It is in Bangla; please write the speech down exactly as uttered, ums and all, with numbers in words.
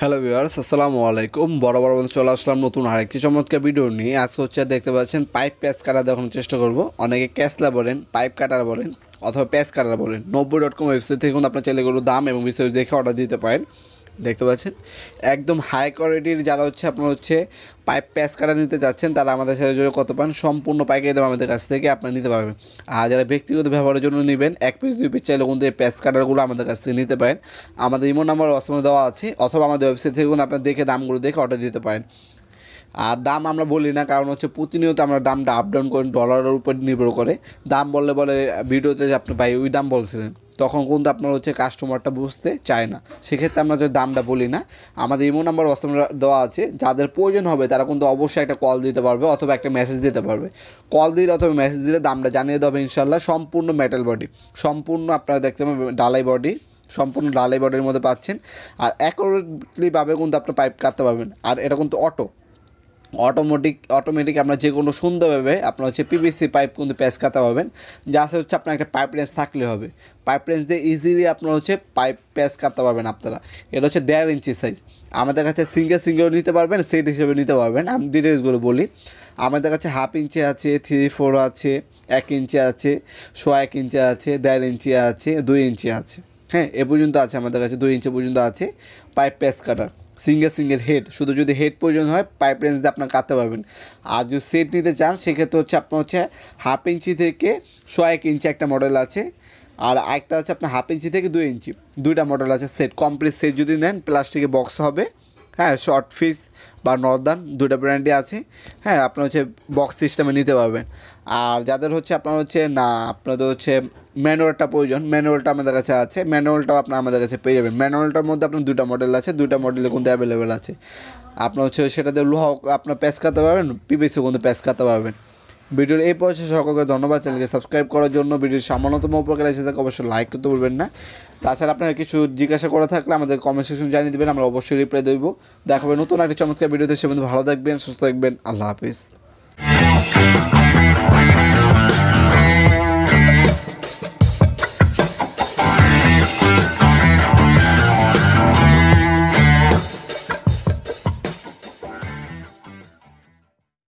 হ্যালো ভিউয়ার্স, আসসালামু আলাইকুম। বড় বড় বন্ধু চলে আসলাম নতুন আরেকটি চমৎকার ভিডিও নিয়ে। আজকে হচ্ছে দেখতে পাচ্ছেন পাইপ প্যাচ কাটা দেখানোর চেষ্টা করব। অনেকে ক্যাসলা বলেন, পাইপ কাটার বলেন অথবা প্যাচ কাটার বলেন। নব্বই ডট কম ওয়েবসাইট থেকে আপনার চাইলে এগুলো দাম এবং বিস্তারিত দেখে অর্ডার দিতে পারেন। দেখতে পাচ্ছেন একদম হাই কোয়ালিটির, যারা হচ্ছে আপনার হচ্ছে পাইপ প্যাচ কাটা নিতে চাচ্ছেন তারা আমাদের সাথে যদি কত পান সম্পূর্ণ পাইকারি দাম আমাদের কাছ থেকে আপনারা নিতে পারবেন। আর যারা ব্যক্তিগত ব্যবহারের জন্য নেবেন এক পিস দুই পিস চাইলে কিন্তু এই প্যাচ কাটারগুলো আমাদের কাছ থেকে নিতে পারেন। আমাদের ইমো নাম্বার অসমে দেওয়া আছে অথবা আমাদের ওয়েবসাইট থেকে কিন্তু আপনারা দেখে দামগুলো দেখে অর্ডার দিতে পারেন। আর দাম আমরা বলি না, কারণ হচ্ছে প্রতিনিয়ত আমরা দামটা আপ ডাউন করি, ডলারের উপর নির্ভর করে। দাম বললে বলে ভিডিওতে আপনি ভাই ওই দাম বলছিলেন, তখন কিন্তু আপনার হচ্ছে কাস্টমারটা বুঝতে চায় না। সেক্ষেত্রে আমরা যদি দামটা বলি না, আমাদের ইমো নাম্বার অসমরা দেওয়া আছে, যাদের প্রয়োজন হবে তারা কিন্তু অবশ্যই একটা কল দিতে পারবে অথবা একটা মেসেজ দিতে পারবে। কল দিলে অথবা মেসেজ দিলে দামটা জানিয়ে দেবে ইনশাল্লাহ। সম্পূর্ণ মেটাল বডি, সম্পূর্ণ আপনারা দেখতে পাবেন ডালাই বডি, সম্পূর্ণ ডালাই বডির মধ্যে পাচ্ছেন। আর অ্যাকুরেটলিভাবে কিন্তু আপনার পাইপ কাটতে পারবেন। আর এটা কিন্তু অটো অটোমেটিক অটোমেটিক আপনার যে কোনো সুন্দরভাবে আপনার হচ্ছে পিভিসি পাইপ কিন্তু প্যাচ কাটা পাবেন। যা হচ্ছে আপনার একটা পাইপ রেঞ্জ থাকলে হবে, পাইপ রেঞ্জ দিয়ে ইজিলি আপনার হচ্ছে পাইপ প্যাচ কাটতে পারবেন আপনারা। এটা হচ্ছে দেড় ইঞ্চি সাইজ। আমাদের কাছে সিঙ্গেল সিঙ্গেল নিতে পারবেন, সেট হিসেবে নিতে পারবেন। আমি ডিটেলসগুলো বলি। আমাদের কাছে হাফ ইঞ্চি আছে, থ্রি ফোর আছে, এক ইঞ্চি আছে, সোয়া এক ইঞ্চি আছে, দেড় ইঞ্চি আছে, দুই ইঞ্চি আছে। হ্যাঁ, এ পর্যন্ত আছে আমাদের কাছে, দুই ইঞ্চি পর্যন্ত আছে pipe patch cutter. Single single head, শুধু যদি হেড প্রয়োজন হয় পাইপ রেঞ্জ দিয়ে আপনার কাটতে পারবেন। আর যদি সেট নিতে চান সেক্ষেত্রে হচ্ছে আপনার হচ্ছে হাফ ইঞ্চি থেকে সোয়া এক ইঞ্চি একটা মডেল আছে, আর একটা হচ্ছে আপনার হাফ ইঞ্চি থেকে দুই ইঞ্চি দুইটা মডেল আছে সেট। কমপ্লিট সেট যদি নেন প্লাস্টিকের বক্স হবে। হ্যাঁ, শর্ট ফিস বা নর্দান দুইটা ব্র্যান্ডে আছে। হ্যাঁ, আপনার হচ্ছে বক্স সিস্টেমে নিতে পারবেন। আর যাদের হচ্ছে আপনার হচ্ছে না আপনাদের হচ্ছে ম্যানুয়ালটা প্রয়োজন, ম্যানুয়ালটা আমাদের কাছে আছে, ম্যানুয়ালটাও আপনার আমাদের কাছে পেয়ে যাবেন। ম্যানুয়ালটার মধ্যে আপনার দুটো মডেল আছে, দুটো মডেলে কিন্তু অ্যাভেলেবেল আছে। আপনার হচ্ছে সেটাতে লোহা আপনার প্যাচ কাটতে পারবেন, পিভিসি কিন্তু প্যাচ কাটতে পারবেন। ভিডিওর এই পর্যায়ে সকলকে ধন্যবাদ। চ্যানেলকে সাবস্ক্রাইব করার জন্য, ভিডিওর সামান্যতম উপকার এসে থাকে অবশ্যই লাইক করতে বলবেন না। তাছাড়া আপনারা কিছু জিজ্ঞাসা করা থাকলে আমাদের কমেন্ট সেকশন জানিয়ে দেবেন, আমরা অবশ্যই রিপ্লাই দেব। দেখা হবে নতুন একটি চমৎকার ভিডিওতে। সে বন্ধু ভালো থাকবেন, সুস্থ থাকবেন, আল্লাহ হাফিজ।